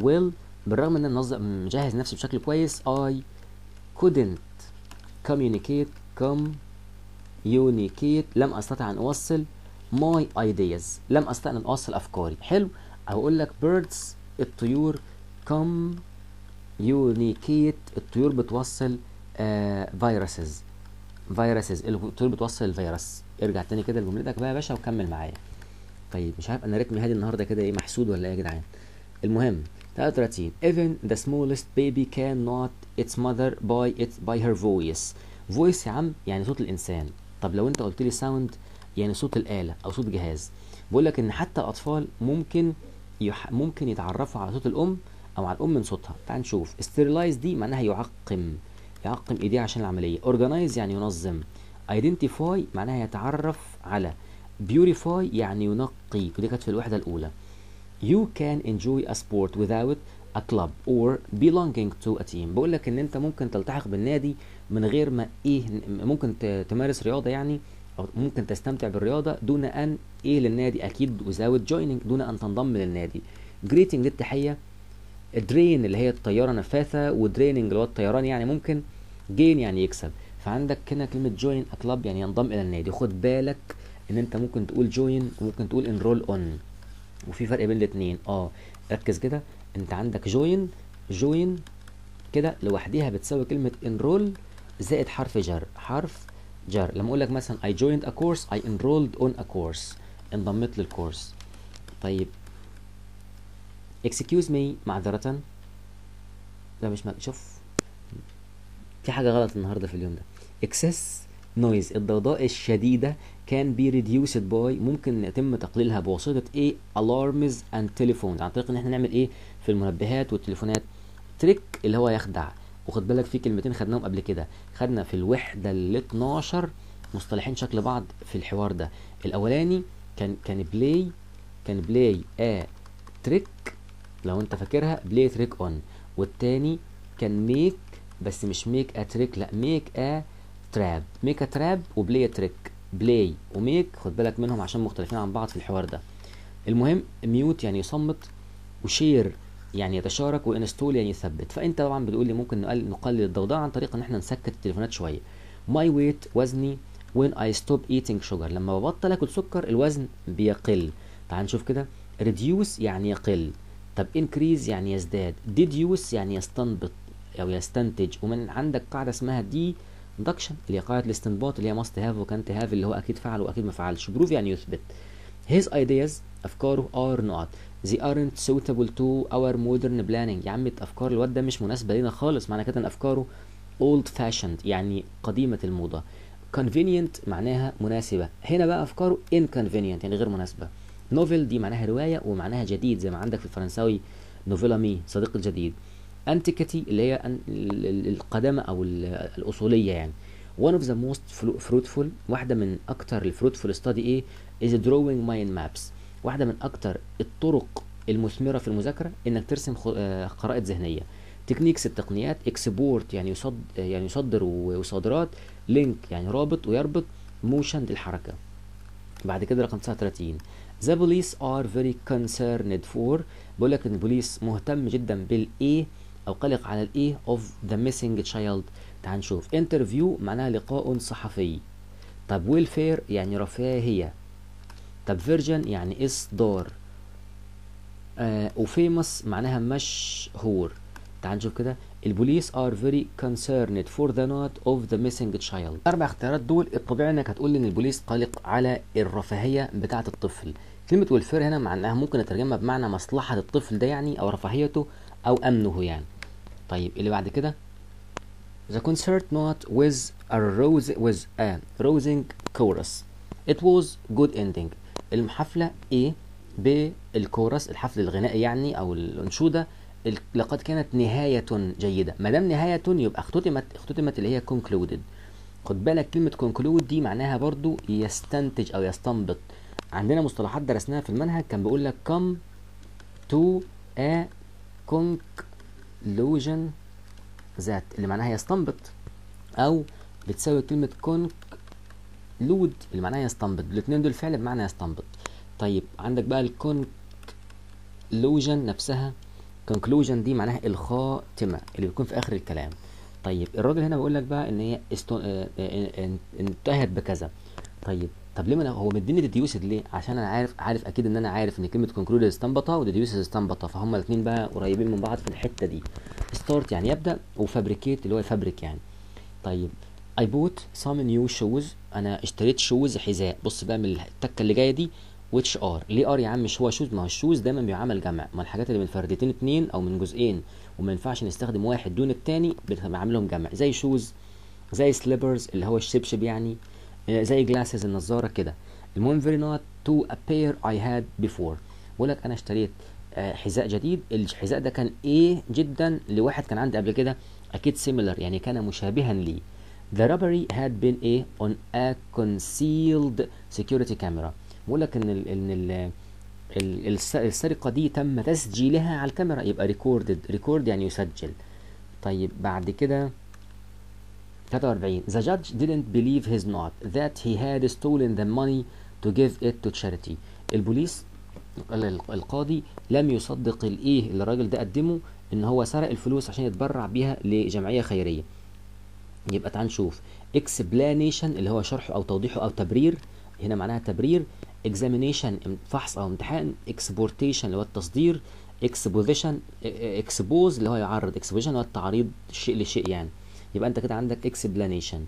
well بالرغم ان انا مجهز نفسي بشكل كويس I couldn't communicate لم استطع ان اوصل my ideas لم استطع ان اوصل افكاري. حلو هقول لك birds الطيور communicate الطيور بتوصل viruses الطيور بتوصل الفيروس. ارجع تاني كده لجملتك بقى يا باشا وكمل معايا. طيب مش عارف انا رتمي هادي النهارده كده ايه محسود ولا ايه يا جدعان. المهم 33 even the smallest baby cannot its mother by her voice يا عم يعني صوت الانسان. طب لو انت قلت لي sound يعني صوت الآلة او صوت جهاز بقول لك ان حتى الاطفال ممكن يتعرفوا على صوت الام او على الام من صوتها. تعال نشوف sterilize دي معناها يعقم ايديه عشان العمليه. organize يعني ينظم. identify معناها يتعرف على. beautify يعني ينقي ودي كانت في الوحده الاولى. You can enjoy a sport without a club or belonging to a team. بقول لك ان انت ممكن تلتحق بالنادي من غير ما ممكن تمارس رياضه يعني او ممكن تستمتع بالرياضه دون ان للنادي اكيد without joining دون ان تنضم للنادي. greeting للتحيه. drain اللي هي الطياره نفاثه وdraining اللي هو الطيران يعني ممكن. gain يعني يكسب. فعندك هنا كلمه join a club يعني ينضم الى النادي. خد بالك ان انت ممكن تقول join وممكن تقول enroll on وفي فرق بين الاثنين. ركز كده انت عندك join كده لوحديها بتساوي كلمه enroll زائد حرف جر. لما اقول لك مثلا I joined a course I enrolled on a course انضمت للكورس. طيب excuse me معذره ده مش شوف في حاجه غلط النهارده في اليوم ده. excess noise الضوضاء الشديده can be reduced by ممكن يتم تقليلها بواسطه ايه alarms and telephones عن طريق ان احنا نعمل ايه في المنبهات والتليفونات. تريك اللي هو يخدع وخد بالك في كلمتين خدناهم قبل كده خدنا في الوحده ال 12 مصطلحين شكل بعض في الحوار ده. الاولاني كان بلاي تريك لو انت فاكرها بلاي تريك اون. والتاني كان ميك بس مش ميك ا تريك لا ميك ا تراب ميك ا تراب وبلاي تريك بلاي وميك خد بالك منهم عشان مختلفين عن بعض في الحوار ده. المهم ميوت يعني يصمت وشير يعني يتشارك وانستول يعني يثبت. فانت طبعا بتقول لي ممكن نقلل الضوضاء عن طريق ان احنا نسكت التليفونات شويه. ماي ويت وزني وين اي ستوب ايتنج شوجر لما ببطل اكل سكر الوزن بيقل. تعال نشوف كده ريديوس يعني يقل. طب انكريز يعني يزداد. ديديوس يعني يستنبط او يستنتج. ومن عندك قاعده اسمها دي دكشن اللي هي قاعده الاستنباط اللي هي ماست هاف وكانت هاف اللي هو اكيد فعل واكيد ما فعلش. بروف يعني يثبت. هيز ايدياز افكاره ار نقط. they aren't suitable to our modern planning يا عم افكار الواد ده مش مناسبه لينا خالص. معنى كده ان افكاره old fashioned يعني قديمه الموضه. convenient معناها مناسبه. هنا بقى افكاره inconvenient يعني غير مناسبه. novel دي معناها روايه ومعناها جديد زي ما عندك في الفرنساوي نوفيلا مي صديق الجديد. antiquity اللي هي القدامه او الاصوليه يعني. one of the most fruitful واحده من اكتر الفروتفول study is drawing mind maps واحده من اكتر الطرق المثمره في المذاكره انك ترسم خرائط ذهنيه. تكنيكس التقنيات. اكسبورت يعني يصدر وصادرات. لينك يعني رابط ويربط. موشن دي الحركه. بعد كده رقم 39 ذا بوليس ار فيري كونسيرند فور بقول لك ان البوليس مهتم جدا بالايه او قلق على الايه اوف ذا ميسنج تشايلد. تعال نشوف انترفيو معناها لقاء صحفي. طب ويلفير يعني رفاهيه. طب فيرجن يعني اصدار. وفيموس معناها مشهور. تعال نشوف كده البوليس ار فيري كونسيرند فور ذا نوت اوف ذا ميسنج تشايلد. الاربع اختيارات دول الطبيعي انك هتقول لي ان البوليس قلق على الرفاهيه بتاعه الطفل. كلمه ويلفير هنا معناها ممكن نترجمها بمعنى مصلحه الطفل ده يعني او رفاهيته او امنه يعني. طيب اللي بعد كده The concert not with a rousing chorus. It was good ending. المحفلة بالكورس الحفل الغنائي يعني او الانشوده لقد كانت نهايه جيده. ما دام نهايه يبقى اختتمت اللي هي concluded. خد بالك كلمه conclude دي معناها برضو يستنتج او يستنبط. عندنا مصطلحات درسناها في المنهج كان بيقول لك come to a conclusion ذات اللي معناها يستنبط. او بتساوي كلمه كونكلود اللي معناها يستنبط. الاثنين دول فعل بمعنى يستنبط. طيب عندك بقى الكونكلوجن نفسها، كونكلوجن دي معناها الخاتمه اللي بيكون في اخر الكلام. طيب الراجل هنا بيقول لك بقى ان هي انتهت بكذا. طب ليه هو مديني ديديوسد ليه؟ عشان انا عارف اكيد ان انا عارف ان كلمه كونكلود استنبطها وديديوسد استنبطها، فهم الاثنين بقى قريبين من بعض في الحته دي. ستارت يعني يبدا، وفابريكيت اللي هو يفبرك يعني. طيب I bought some new shoes، انا اشتريت شوز حذاء. بص بقى من التكه اللي جايه دي which are، ليه ار يا عم مش هو شوز؟ ما هو الشوز دايما بيعمل جمع، ما الحاجات اللي من فردتين اتنين او من جزئين وما ينفعش نستخدم واحد دون الثاني بنعملهم جمع، زي شوز، زي سليبرز اللي هو الشبشب يعني، زي جلاسز النظاره كده. المهم فيري نوت تو ابير اي هاد بيفور، بقول لك انا اشتريت حذاء جديد، الحذاء ده كان ايه جدا لواحد كان عندي قبل كده، اكيد سيميلر يعني كان مشابها ليه. ذا رابري هاد بين ايه اون ا كونسيلد سكيورتي كاميرا، بقول لك ان السرقه دي تم تسجيلها على الكاميرا، يبقى ريكوردد، ريكورد يعني يسجل. طيب بعد كده 43 The judge didn't believe his not that he had stolen the money to give it to charity. البوليس القاضي لم يصدق الايه اللي الراجل ده قدمه ان هو سرق الفلوس عشان يتبرع بيها لجمعيه خيريه. يبقى تعال نشوف explanation اللي هو شرحه او توضيحه او تبرير، هنا معناها تبرير. examination فحص او امتحان. exportation اللي هو التصدير. exposition expose اللي هو يعرض. exposition هو التعريض شيء لشيء يعني. يبقى انت كده عندك explanation.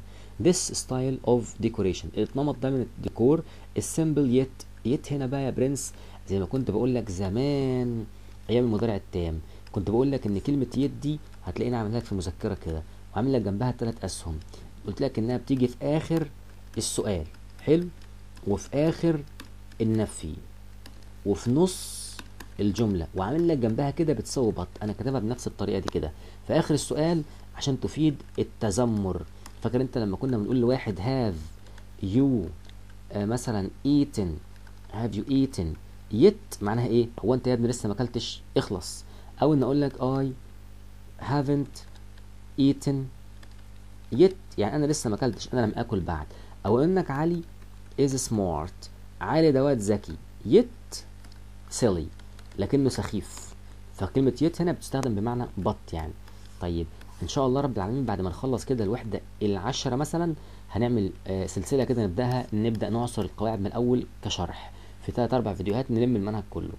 this style of decoration النمط ده من الديكور. السيمبل يت هنا بقى يا برنس زي ما كنت بقول لك زمان ايام المضارع التام، كنت بقول لك ان كلمه يت دي هتلاقيني عامل لك في مذكره كده وعامل لك جنبها 3 اسهم، قلت لك انها بتيجي في اخر السؤال حلو، وفي اخر النفي، وفي نص الجمله، وعامل لك جنبها كده بتساوي بط. انا كاتبها بنفس الطريقه دي كده في اخر السؤال عشان تفيد التذمر. فاكر انت لما كنا بنقول لواحد هاف يو مثلا ايتن، هاف يو ايتن يت معناها ايه؟ هو انت يا ابني لسه ما اكلتش اخلص. او ان اقول لك اي هافنت ايتن يت يعني انا لسه ما اكلتش، انا لم اكل بعد. او انك علي از سمارت، علي دوت ذكي يت سيلي لكنه سخيف، فكلمه يت هنا بتستخدم بمعنى بط يعني. طيب ان شاء الله رب العالمين بعد ما نخلص كده الوحده 10 مثلا هنعمل سلسله كده نبداها، نبدا نعصر القواعد من الاول كشرح في 3-4 فيديوهات نلم المنهج كله،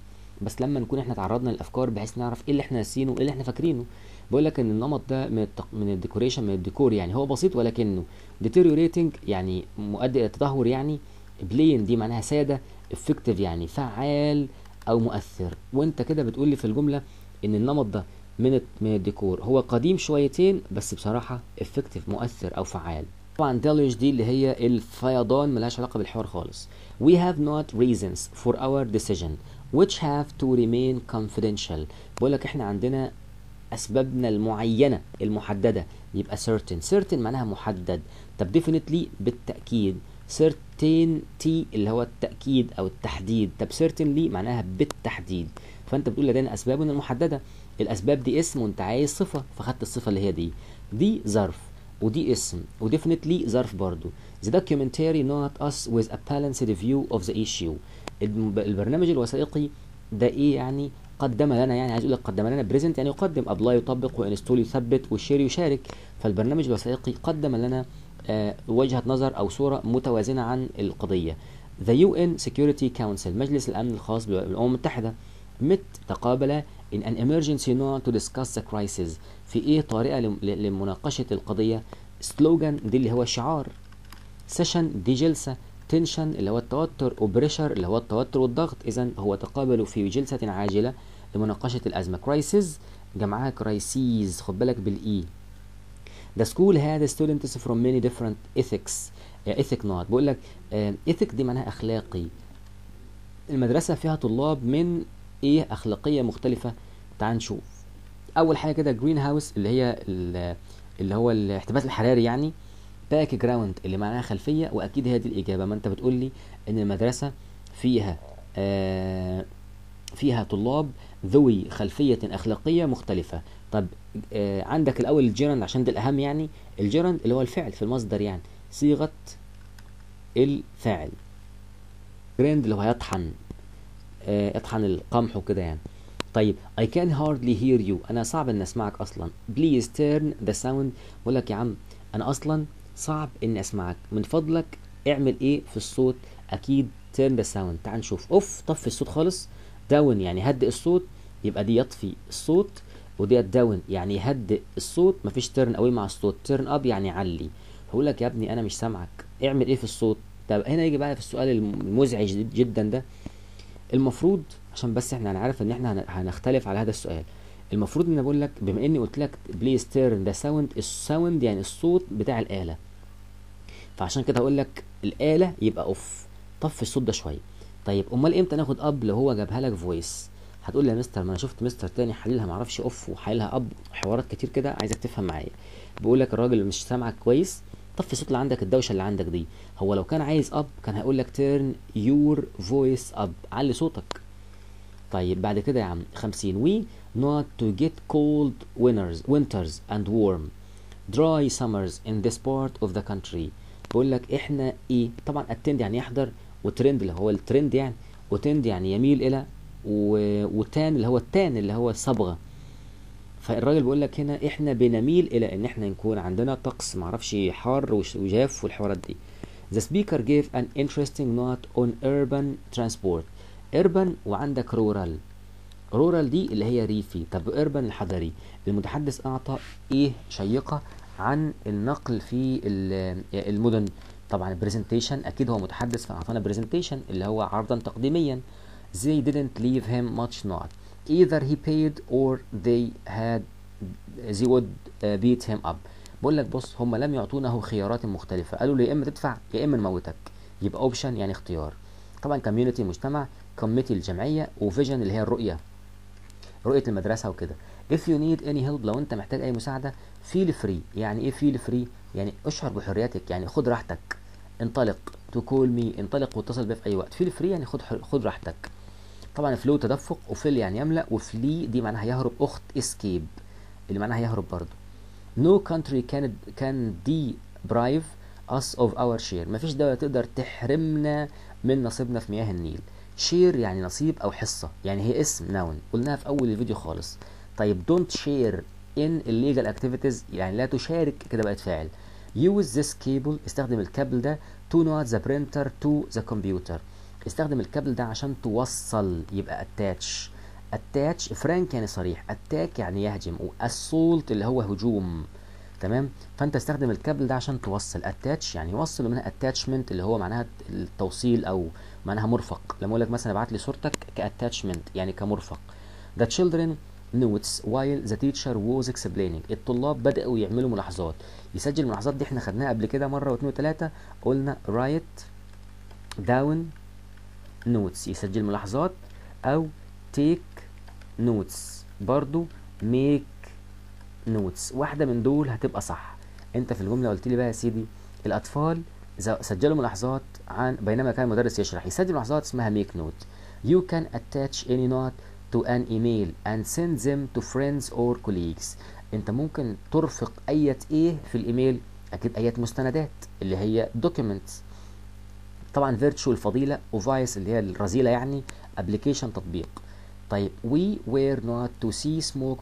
بس لما نكون احنا تعرضنا للافكار بحيث نعرف ايه اللي احنا ناسينه وايه اللي احنا فاكرينه. بقول لك ان النمط ده من الديكوريشن، من الديكور يعني، هو بسيط ولكنه ديتيريوريتنج يعني مؤدي الى التدهور يعني. بلين دي معناها ساده، افكتيف يعني فعال او مؤثر. وانت كده بتقول لي في الجمله ان النمط ده من الديكور هو قديم شويتين بس بصراحه افكتيف مؤثر او فعال. طبعا ديلوج دي اللي هي الفيضان ملهاش علاقه بالحوار خالص. We have not reasons for our decision which have to remain confidential. بقول لك احنا عندنا اسبابنا المعينه المحدده، يبقى certain معناها محدد. طب definitely بالتاكيد، certainty اللي هو التاكيد او التحديد. طب certainly معناها بالتحديد، فانت بتقول لدينا اسبابنا المحدده. الاسباب دي اسم وانت عايز صفه، فاخدت الصفه اللي هي دي ظرف ودي اسم، وديفنتلي ظرف برضو. The documentary not us with a balanced view of the issue. البرنامج الوثائقي ده ايه يعني؟ قدم لنا يعني، عايز اقول لك قدم لنا بريزنت يعني يقدم، ابلاي يطبق، وانستول يثبت، وشير يشارك. فالبرنامج الوثائقي قدم لنا وجهه نظر او صوره متوازنه عن القضيه. The UN Security Council مجلس الامن الخاص بالامم المتحده. مت تقابل in an emergency not to discuss the crisis، في ايه طريقه لمناقشه القضيه. سلوجان دي اللي هو الشعار. سيشن دي جلسه. تنشن اللي هو التوتر، وبريشر اللي هو التوتر والضغط. اذا هو تقابلوا في جلسه عاجله لمناقشه الازمه. كرايسيز جمعها كرايسيز، خد بالك بالاي. The school had students from many different ethics. ethic not بقول لك ethic دي معناها اخلاقي. المدرسه فيها طلاب من ايه اخلاقيه مختلفه. تعال نشوف اول حاجه كده جرين هاوس اللي هي اللي هو الاحتباس الحراري يعني. باك جراوند اللي معناها خلفيه، واكيد هي دي الاجابه. ما انت بتقول لي ان المدرسه فيها طلاب ذوي خلفيه اخلاقيه مختلفه، طب عندك الاول الجيرند عشان ده الاهم، يعني الجيرند اللي هو الفعل في المصدر، يعني صيغه الفاعل. جراند اللي هو يطحن، اطحن القمح وكده يعني. طيب I can hardly hear you، انا صعب ان اسمعك اصلا. Please turn the sound، بقول لك يا عم انا اصلا صعب ان اسمعك، من فضلك اعمل ايه في الصوت؟ اكيد turn the sound. تعال نشوف، اوف طفي الصوت خالص. داون يعني هدئ الصوت، يبقى دي يطفي الصوت ودي داون يعني يهدئ الصوت، مفيش تيرن قوي مع الصوت. تيرن اب يعني علي. هقول لك يا ابني انا مش سامعك، اعمل ايه في الصوت؟ طب هنا يجي بقى في السؤال المزعج جدا ده. المفروض عشان بس احنا هنعرف ان احنا هنختلف على هذا السؤال، المفروض ان اقول لك بما اني قلت لك بليز تيرن ده ساوند، الساوند يعني الصوت بتاع الآلة، فعشان كده هقول لك الآلة يبقى اوف، طفي الصوت ده شوية. طيب امال امتى ناخد اب؟ لو هو جابها لك فويس هتقول لي يا مستر ما انا شفت مستر تاني حللها معرفش اوف وحللها اب، حوارات كتير كده عايزك تفهم معايا. بقول لك الراجل مش سامعك كويس، طفي الصوت اللي عندك، الدوشه اللي عندك دي. هو لو كان عايز اب كان هيقول لك تيرن يور فويس اب، علي صوتك. طيب بعد كده يا عم 50 وي not to get cold winters and warm dry summers in this part of the country. بقول لك احنا ايه طبعا attend يعني يحضر، وترند اللي هو الترند يعني، وتند يعني يميل الى، وتان اللي هو التان اللي هو الصبغه. فالراجل بيقول لك هنا احنا بنميل الى ان احنا نكون عندنا طقس معرفش حار وجاف والحوارات دي. The speaker gave an interesting note on urban transport. urban وعندك rural دي اللي هي ريفي. طب urban الحضري. المتحدث اعطى ايه شيقه عن النقل في المدن. طبعا البرزنتيشن اكيد هو متحدث فاعطانا برزنتيشن اللي هو عرضا تقديميا. They didn't leave him much note. Either he paid or they would beat him up. بقول لك بص هم لم يعطونه خيارات مختلفه، قالوا له يا اما تدفع يا اما نموتك، يبقى اوبشن يعني اختيار. طبعا كوميونتي مجتمع، كوميتي الجمعيه، وفيجن اللي هي الرؤيه، رؤيه المدرسه وكده. If you need any help، لو انت محتاج اي مساعده. Feel free يعني ايه feel free؟ يعني اشعر بحريتك، يعني خد راحتك. انطلق to call me، انطلق واتصل بيا في اي وقت. Feel free يعني خد راحتك. طبعا فلو تدفق، وفل يعني يملا، وفلي دي معناها يهرب. اخت اسكيب اللي معناها يهرب برضو. نو كانتري كان دي برايف اس اوف اور شير، مفيش دوله تقدر تحرمنا من نصيبنا في مياه النيل. شير يعني نصيب او حصه، يعني هي اسم نون قلناها في اول الفيديو خالص. طيب دونت شير ان الليجال اكتيفيتيز يعني لا تشارك، كده بقت فاعل. يوز ذيس كيبل، استخدم الكابل ده. تو نوت ذا برينتر تو ذا كمبيوتر، استخدم الكابل ده عشان توصل، يبقى اتاتش. اتاتش فرانك يعني صريح، اتاك يعني يهجم، والسولت اللي هو هجوم، تمام. فانت استخدم الكابل ده عشان توصل، اتاتش يعني يوصل، ومنها اتاتشمنت اللي هو معناها التوصيل او معناها مرفق. لما اقول لك مثلا ابعت لي صورتك كاتاتشمنت يعني كمرفق. The children notes while the teacher was explaining. الطلاب بداوا يعملوا ملاحظات، يسجل الملاحظات دي احنا خدناها قبل كده مره واثنين وثلاثه. قلنا write down notes يسجل ملاحظات، او take notes برضو make notes، واحده من دول هتبقى صح. انت في الجمله قلت لي بقى يا سيدي الاطفال سجلوا ملاحظات عن بينما كان المدرس يشرح، يسجل ملاحظات اسمها make note. you can attach any note to an email and send them to friends or colleagues. انت ممكن ترفق اية ايه في الايميل؟ اكيد اية مستندات اللي هي documents. طبعا فيرتشو الفضيله، وفايس اللي هي الرذيله يعني ابلكيشن تطبيق. طيب وي وير نوت تو سي سموك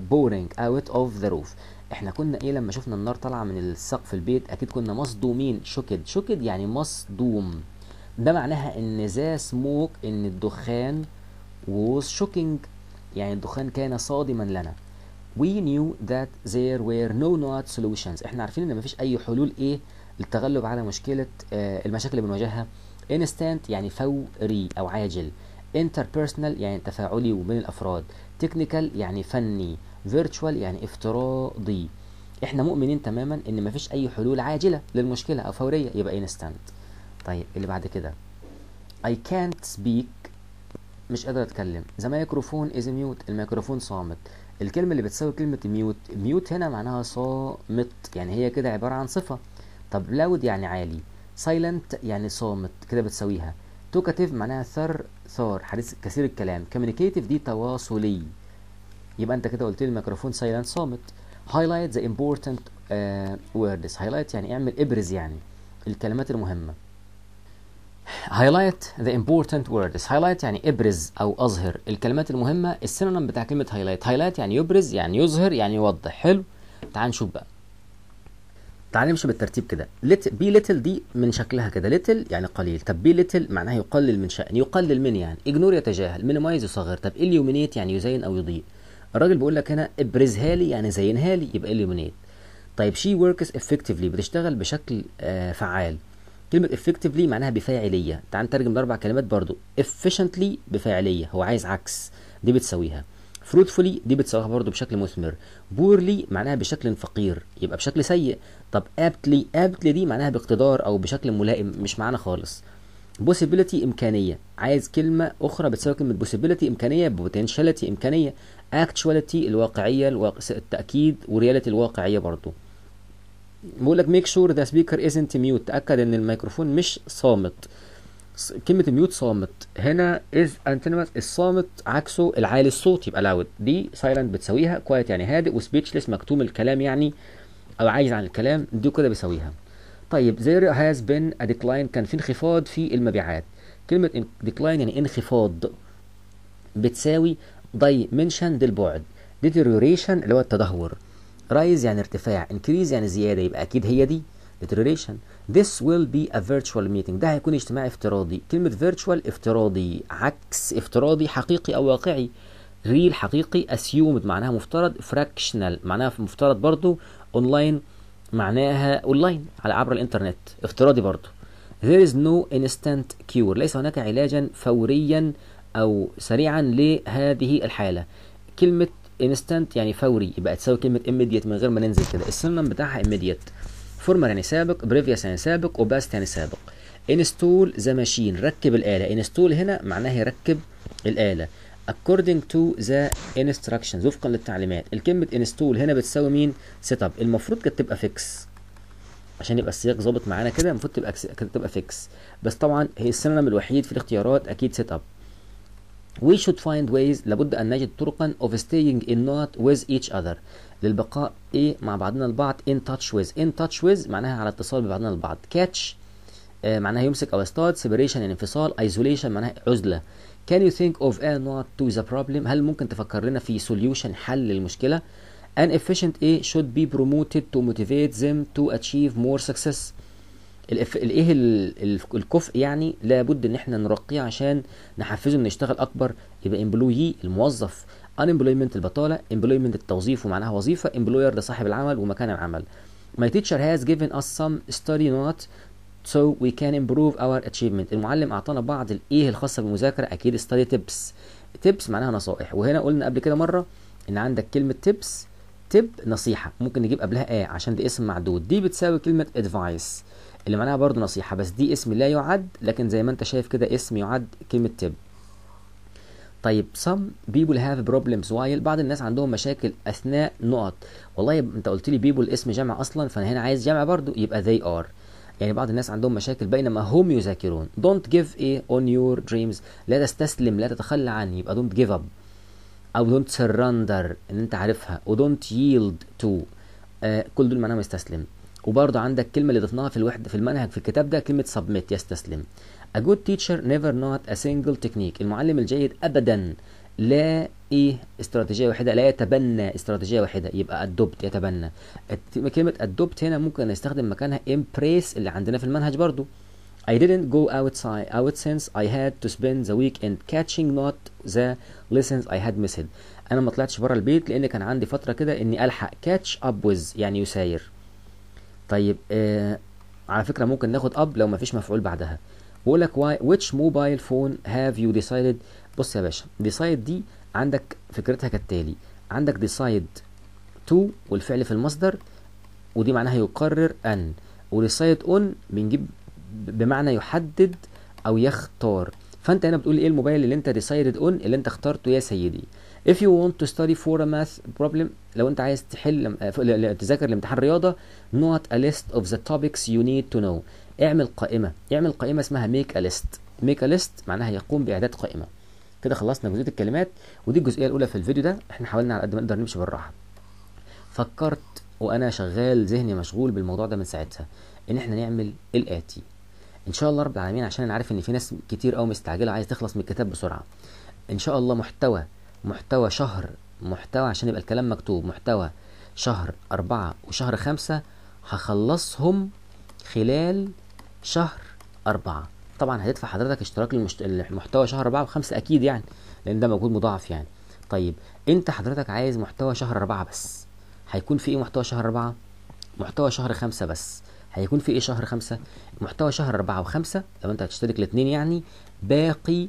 بورينج اوت اوف ذا روف، احنا كنا ايه لما شفنا النار طالعه من السقف البيت؟ اكيد كنا مصدومين. شوكد، شوكد يعني مصدوم، ده معناها ان ذا سموك ان الدخان ووز شوكينج يعني الدخان كان صادما لنا. وي نيو ذات ذير وير نو نوت سولوشنز، احنا عارفين ان مفيش اي حلول ايه للتغلب على مشكلة المشاكل اللي بنواجهها. instant يعني فوري أو عاجل. interpersonal يعني تفاعلي وبين الأفراد. technical يعني فني. virtual يعني افتراضي. إحنا مؤمنين تماما إن مفيش أي حلول عاجلة للمشكلة أو فورية، يبقى instant. طيب اللي بعد كده I can't speak، مش قادر أتكلم. the microphone is mute، الميكروفون صامت. الكلمة اللي بتساوي كلمة mute، mute هنا معناها صامت، يعني هي كده عبارة عن صفة. طب لاود يعني عالي، سايلنت يعني صامت كده بتساويها. توكاتيف معناها ثار، حديث كثير الكلام. كوميونيكيتيف دي تواصلي، يبقى انت كده قلت لي الميكروفون سايلنت صامت. هايلايت ذا امبورتنت ووردز، هايلايت يعني اعمل ابرز يعني الكلمات المهمه. هايلايت ذا امبورتنت ووردز، هايلايت يعني ابرز او اظهر الكلمات المهمه. السينونيم بتاع كلمه هايلايت، هايلايت يعني يبرز يعني يظهر يعني يوضح. حلو، تعال نشوف بقى، تعال نمشي بالترتيب كده. بي ليتل دي من شكلها كده ليتل يعني قليل. طب بي ليتل معناها يقلل من شأن، يقلل من يعني اجنور يتجاهل، مينيمايز يصغر. طب اليومينيت يعني يزين او يضيء. الراجل بيقول لك هنا ابرزها لي يعني زينها لي، يبقى اليومينيت. طيب شي وركس افكتيفلي، بتشتغل بشكل فعال. كلمه افكتيفلي معناها بفاعليه. تعال نترجم الاربع كلمات برضو. efficiently بفاعليه، هو عايز عكس، دي بتسويها. فروتفولي دي بتسويها برضو بشكل مثمر. بورلي معناها بشكل فقير، يبقى بشكل سيء. طب ابتلي، ابتلي دي معناها باقتدار او بشكل ملائم، مش معانا خالص. بوسيبيليتي امكانيه، عايز كلمه اخرى بتساوي كلمه بوسيبيليتي امكانيه، بوتنشاليتي امكانيه. اكتشواليتي الواقعيه، التاكيد، ورياليتي الواقعيه برضو. بقول لك ميك شور ذا سبيكر ازنت ميوت، تاكد ان الميكروفون مش صامت. كلمه ميوت صامت هنا از انتونيمس، الصامت عكسه العالي الصوت يبقى لاود. دي سايلنت بتساويها كوايت يعني هادئ، وسبيتشلس مكتوم الكلام يعني او عايز عن الكلام، دي كده بيساويها. طيب زير هاز بين ا ديكلاين، كان في انخفاض في المبيعات. كلمه ديكلاين يعني انخفاض بتساوي دايمنشن دي البعد، ديتيريوريشن اللي هو التدهور، رايز يعني ارتفاع، انكريز يعني زياده، يبقى اكيد هي دي deterioration. This will be a virtual meeting، ده هيكون اجتماع افتراضي. كلمه virtual افتراضي، عكس افتراضي حقيقي او واقعي. real حقيقي، assumed معناها مفترض، fractional معناها مفترض برضو، online معناها اونلاين على عبر الانترنت، افتراضي برضو. there is no instant cure، ليس هناك علاجا فوريا او سريعا لهذه الحاله. كلمه instant يعني فوري، يبقى تساوي كلمه immediate من غير ما ننزل كده. السينونيم بتاعها immediate. فورمال يعني سابق، بريفيوس يعني سابق، وباست يعني سابق. انستول ذا ماشين، ركب الاله. انستول هنا معناها يركب الاله. according to the instructions، وفقا للتعليمات. الكلمه انستول هنا بتساوي مين؟ سيت اب. المفروض كانت تبقى فيكس عشان يبقى السياق ظابط معانا كده، المفروض تبقى فيكس، بس طبعا هي السينونيم الوحيد في الاختيارات اكيد سيت اب. we should find ways، لابد ان نجد طرقا of staying in not with each other، للبقاء ايه مع بعضنا البعض. in touch with، in touch with معناها على اتصال ببعضنا البعض. catch معناها يمسك او يصطاد. separation يعني انفصال. isolation معناها عزله. can you think of a not to the problem، هل ممكن تفكر لنا في solution حل للمشكله. an efficient ايه should be promoted to motivate them to achieve more success، الايه الكفء يعني لابد ان احنا نرقيه عشان نحفزه انه يشتغل اكبر، يبقى امبلويي الموظف. unemployment البطاله، employment التوظيف ومعناها وظيفه، employer لصاحب العمل ومكان العمل. my teacher has given us some study notes so we can improve our achievement، المعلم اعطانا بعض الايه الخاصه بالمذاكره، اكيد study tips. tips معناها نصائح، وهنا قلنا قبل كده مره ان عندك كلمه tips تب نصيحه، ممكن نجيب قبلها ايه عشان دي اسم معدود. دي بتساوي كلمه advice اللي معناها برضو نصيحه، بس دي اسم لا يعد، لكن زي ما انت شايف كده اسم يعد كلمه تب. طيب some people have problems while، بعض الناس عندهم مشاكل اثناء نقط. والله انت قلت لي people اسم جمع اصلا، فانا هنا عايز جمع برضو، يبقى they are يعني بعض الناس عندهم مشاكل بينما هم يذاكرون. don't give on your dreams، لا تستسلم لا تتخلى عنه، يبقى don't give up. او don't surrender ان انت عارفها، و don't yield to كل دول معناهم يستسلم. وبرضه عندك كلمه اللي ضفناها في الوحده في المنهج في الكتاب ده كلمه submit يستسلم. a good teacher never not a single technique، المعلم الجيد ابدا لا ايه استراتيجيه واحده، لا يتبنى استراتيجيه واحده، يبقى adopt يتبنى. كلمه adopt هنا ممكن نستخدم مكانها embrace اللي عندنا في المنهج برضه. I didn't go outside out since I had to spend the weekend catching not the lessons I had missed، انا ما طلعتش بره البيت لان كان عندي فتره كده اني الحق catch up with يعني يساير. طيب على فكره ممكن ناخد up لو ما فيش مفعول بعدها. بقول لك which mobile phone have you decided. بص يا باشا decide دي عندك فكرتها كالتالي، عندك decide to والفعل في المصدر ودي معناها يقرر ان، ودecide on بنجيب بمعنى يحدد او يختار. فانت هنا بتقول ايه الموبايل اللي انت decided on اللي انت اخترته يا سيدي. if you want to study for a math problem، لو انت عايز تحل تذاكر لامتحان رياضه، not a list of the topics you need to know، اعمل قائمه، اسمها make a list. make a list معناها يقوم باعداد قائمه. كده خلصنا جزئيه الكلمات، ودي الجزئيه الاولى في الفيديو ده. احنا حاولنا على قد ما نقدر نمشي بالراحه. فكرت وانا شغال ذهني مشغول بالموضوع ده من ساعتها ان احنا نعمل الاتي ان شاء الله رب العالمين، عشان انا عارف ان في ناس كتير قوي مستعجله عايز تخلص من الكتاب بسرعه. ان شاء الله محتوى شهر، محتوى عشان يبقى الكلام مكتوب، محتوى شهر 4 وشهر 5 هخلصهم خلال شهر 4. طبعا هتدفع حضرتك اشتراك المحتوى شهر 4 و5 اكيد يعني، لان ده مجهود مضاعف يعني. طيب انت حضرتك عايز محتوى شهر 4 بس، هيكون في ايه محتوى شهر 4؟ محتوى شهر 5 بس، هيكون في ايه شهر 5؟ محتوى شهر 4 و5 لو انت هتشترك الاثنين يعني. باقي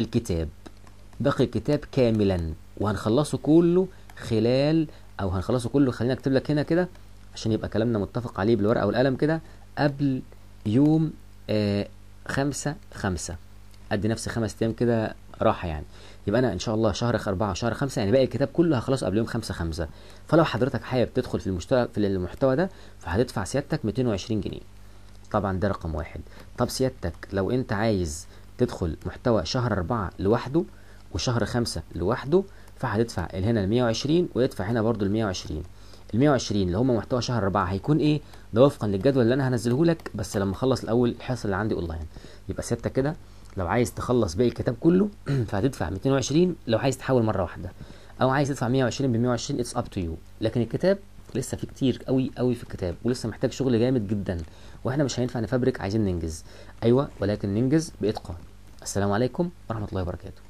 الكتاب كاملا، وهنخلصه كله خلال، او هنخلصه كله خلينا اكتب لك هنا كده عشان يبقى كلامنا متفق عليه بالورقه والقلم كده، قبل يوم 5/5. ادي نفسي 5 ايام كده راحه يعني. يبقى انا ان شاء الله شهر 4 وشهر 5 يعني باقي الكتاب كله هخلصه قبل يوم 5/5. فلو حضرتك حابب تدخل في المحتوى ده فهتدفع سيادتك 220 جنيه. طبعا ده رقم واحد. طب سيادتك لو انت عايز تدخل محتوى شهر 4 لوحده وشهر 5 لوحده فهتدفع هنا ال 120 ويدفع هنا برضو ال 120. ال 120 اللي هم محتوى شهر 4 هيكون ايه؟ ده وفقا للجدول اللي انا هنزله لك، بس لما اخلص الاول الحصه اللي عندي اونلاين. يبقى سيادتك كده لو عايز تخلص باقي الكتاب كله فهتدفع 220. لو عايز تحول مره واحده او عايز تدفع 120 ب 120 اتس اب تو يو. لكن الكتاب لسه في كتير قوي قوي في الكتاب، ولسه محتاج شغل جامد جدا، واحنا مش هينفع نفبرك، عايزين ننجز. ايوه ولكن ننجز باتقان. السلام عليكم ورحمه الله وبركاته.